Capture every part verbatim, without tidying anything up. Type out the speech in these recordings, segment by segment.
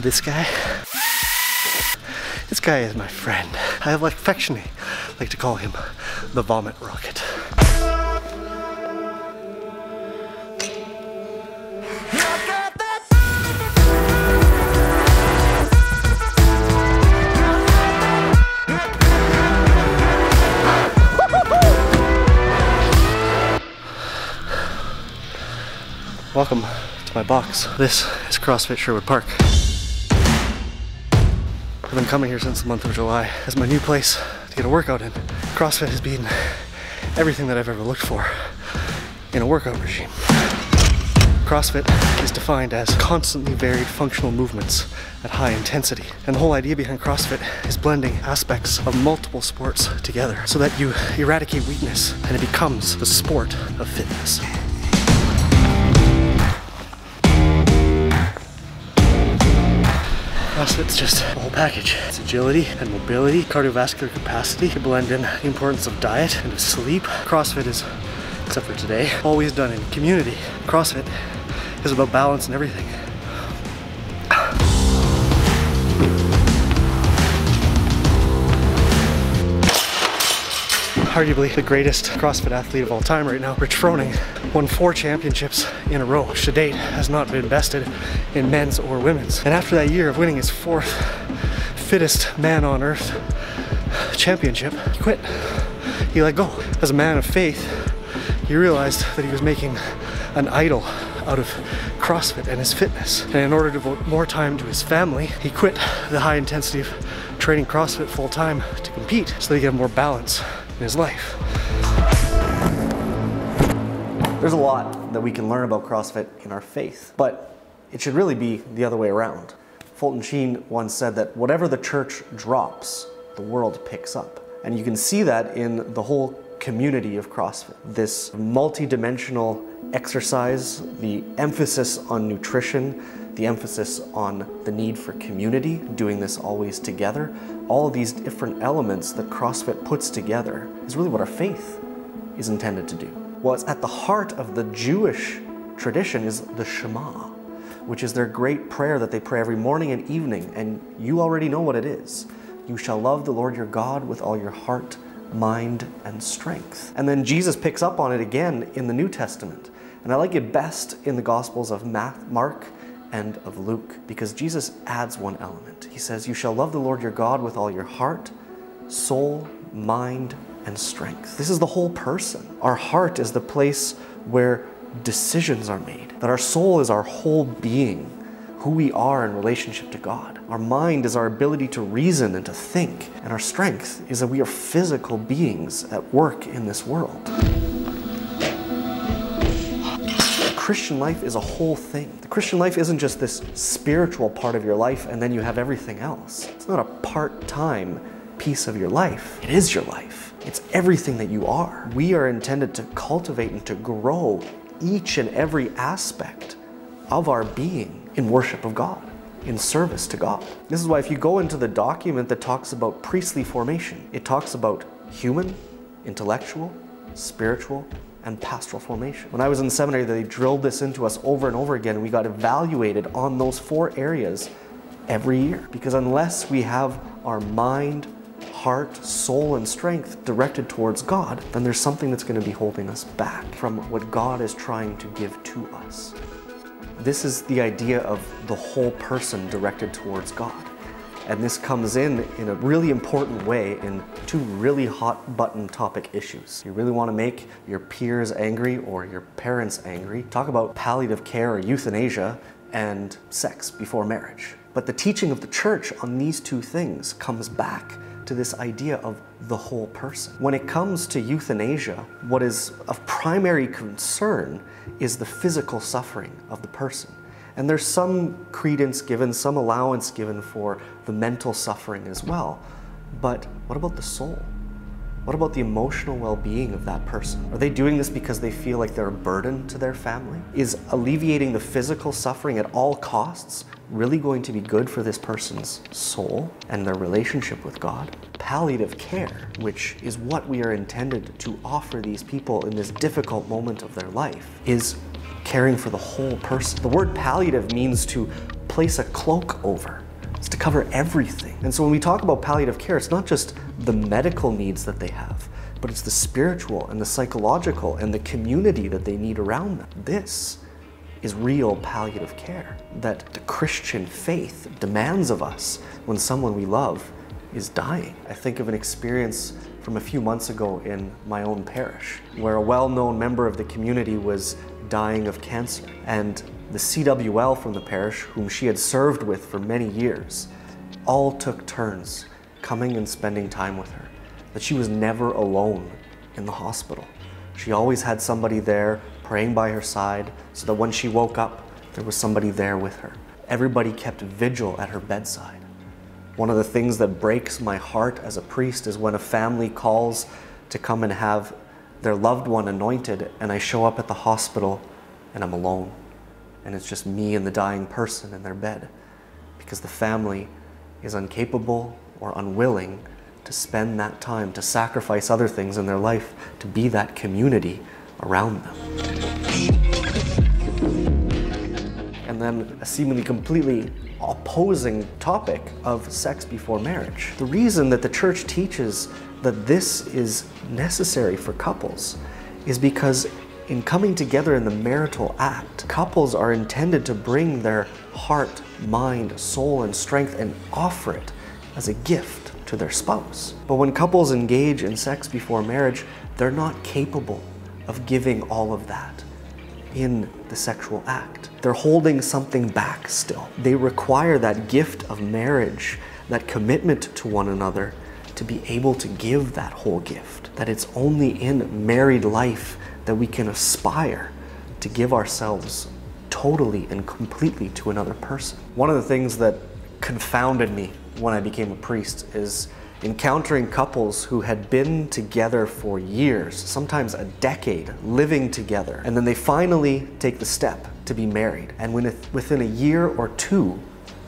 This guy, this guy is my friend. I have like affectionately like to call him the vomit rocket. Welcome to my box. This is CrossFit Sherwood Park. I've been coming here since the month of July as my new place to get a workout in. CrossFit has been everything that I've ever looked for in a workout regime. CrossFit is defined as constantly varied functional movements at high intensity. And the whole idea behind CrossFit is blending aspects of multiple sports together so that you eradicate weakness and it becomes the sport of fitness. CrossFit's just the whole package. It's agility and mobility, cardiovascular capacity. You blend in the importance of diet and of sleep. CrossFit is, except for today, always done in community. CrossFit is about balance and everything. Arguably the greatest CrossFit athlete of all time right now, Rich Froning, won four championships in a row, which to date has not been bested in men's or women's. And after that year of winning his fourth fittest man on earth championship, he quit. He let go. As a man of faith, he realized that he was making an idol out of CrossFit and his fitness. And in order to devote more time to his family, he quit the high intensity of training CrossFit full time to compete so that he could have more balance in his life. There's a lot that we can learn about CrossFit in our faith, but it should really be the other way around. Fulton Sheen once said that whatever the church drops, the world picks up. And you can see that in the whole community of CrossFit. This multi-dimensional exercise, the emphasis on nutrition, the emphasis on the need for community, doing this always together, all these different elements that CrossFit puts together is really what our faith is intended to do. What's at the heart of the Jewish tradition is the Shema, which is their great prayer that they pray every morning and evening, and you already know what it is. You shall love the Lord your God with all your heart, mind, and strength. And then Jesus picks up on it again in the New Testament. And I like it best in the Gospels of Matthew, Mark, and of Luke, because Jesus adds one element. He says, you shall love the Lord your God with all your heart, soul, mind, and strength. This is the whole person. Our heart is the place where decisions are made, that our soul is our whole being, who we are in relationship to God. Our mind is our ability to reason and to think, and our strength is that we are physical beings at work in this world. The Christian life is a whole thing. The Christian life isn't just this spiritual part of your life and then you have everything else. It's not a part-time piece of your life. It is your life. It's everything that you are. We are intended to cultivate and to grow each and every aspect of our being in worship of God, in service to God. This is why if you go into the document that talks about priestly formation, it talks about human, intellectual, spiritual, and pastoral formation. When I was in seminary, they drilled this into us over and over again, and we got evaluated on those four areas every year. Because unless we have our mind, heart, soul, and strength directed towards God, then there's something that's going to be holding us back from what God is trying to give to us. This is the idea of the whole person directed towards God. And this comes in in a really important way in two really hot button topic issues. You really want to make your peers angry or your parents angry. Talk about palliative care or euthanasia and sex before marriage. But the teaching of the church on these two things comes back to this idea of the whole person. When it comes to euthanasia, what is of primary concern is the physical suffering of the person. And there's some credence given, some allowance given for the mental suffering as well. But what about the soul? What about the emotional well-being of that person? Are they doing this because they feel like they're a burden to their family? Is alleviating the physical suffering at all costs really going to be good for this person's soul and their relationship with God? Palliative care, which is what we are intended to offer these people in this difficult moment of their life, is caring for the whole person. The word palliative means to place a cloak over. It's to cover everything. And so when we talk about palliative care, it's not just the medical needs that they have, but it's the spiritual and the psychological and the community that they need around them. This is real palliative care that the Christian faith demands of us when someone we love is dying. I think of an experience from a few months ago in my own parish, where a well-known member of the community was dying of cancer, and the C W L from the parish, whom she had served with for many years, all took turns coming and spending time with her, that she was never alone in the hospital. She always had somebody there praying by her side, so that when she woke up, there was somebody there with her. Everybody kept vigil at her bedside. One of the things that breaks my heart as a priest is when a family calls to come and have their loved one anointed, and I show up at the hospital and I'm alone. And it's just me and the dying person in their bed, because the family is incapable or unwilling to spend that time, to sacrifice other things in their life, to be that community around them. And then a seemingly completely opposing topic of sex before marriage. The reason that the church teaches that this is necessary for couples is because in coming together in the marital act, couples are intended to bring their heart, mind, soul, and strength and offer it as a gift to their spouse. But when couples engage in sex before marriage, they're not capable of giving all of that in the sexual act. They're holding something back still. They require that gift of marriage, that commitment to one another, to be able to give that whole gift. That it's only in married life that we can aspire to give ourselves totally and completely to another person. One of the things that confounded me when I became a priest is encountering couples who had been together for years, sometimes a decade, living together, and then they finally take the step to be married. And when within a year or two,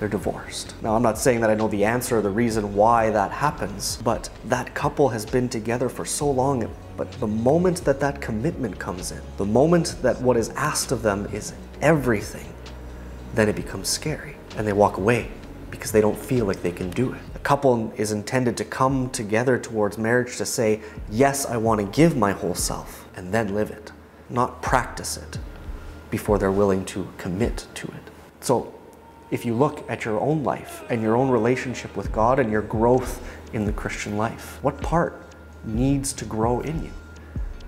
they're divorced. Now, I'm not saying that I know the answer or the reason why that happens, but that couple has been together for so long, but the moment that that commitment comes in, the moment that what is asked of them is everything, then it becomes scary. And they walk away because they don't feel like they can do it. A couple is intended to come together towards marriage to say, yes, I want to give my whole self, and then live it, not practice it before they're willing to commit to it. So, if you look at your own life and your own relationship with God and your growth in the Christian life, what part needs to grow in you?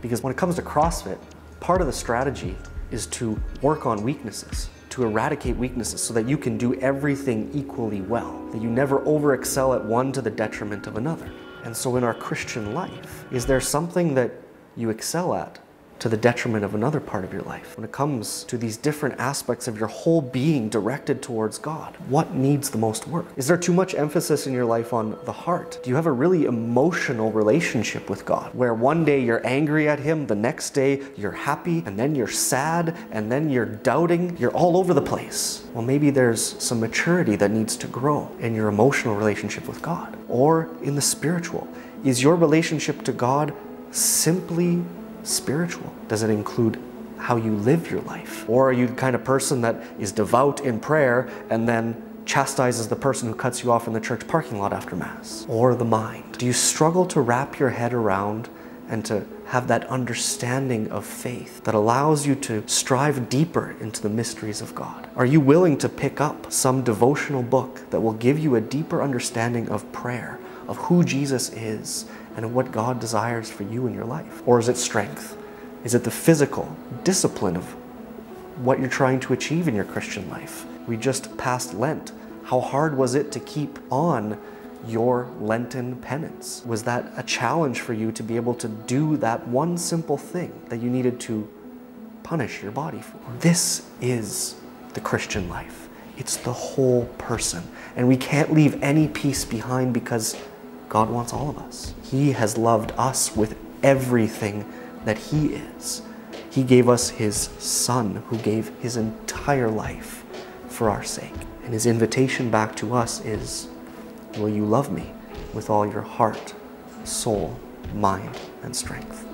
Because when it comes to CrossFit, part of the strategy is to work on weaknesses, to eradicate weaknesses so that you can do everything equally well, that you never overexcel at one to the detriment of another. And so in our Christian life, is there something that you excel at to the detriment of another part of your life? When it comes to these different aspects of your whole being directed towards God, what needs the most work? Is there too much emphasis in your life on the heart? Do you have a really emotional relationship with God, where one day you're angry at Him, the next day you're happy, and then you're sad, and then you're doubting? You're all over the place. Well, maybe there's some maturity that needs to grow in your emotional relationship with God, or in the spiritual. Is your relationship to God simply spiritual? Does it include how you live your life? Or are you the kind of person that is devout in prayer and then chastises the person who cuts you off in the church parking lot after Mass? Or the mind? Do you struggle to wrap your head around and to have that understanding of faith that allows you to strive deeper into the mysteries of God? Are you willing to pick up some devotional book that will give you a deeper understanding of prayer, of who Jesus is, and what God desires for you in your life? Or is it strength? Is it the physical discipline of what you're trying to achieve in your Christian life? We just passed Lent. How hard was it to keep on your Lenten penance? Was that a challenge for you to be able to do that one simple thing that you needed to punish your body for? This is the Christian life. It's the whole person. And we can't leave any piece behind, because God wants all of us. He has loved us with everything that He is. He gave us His Son, who gave His entire life for our sake. And His invitation back to us is, will you love me with all your heart, soul, mind, and strength?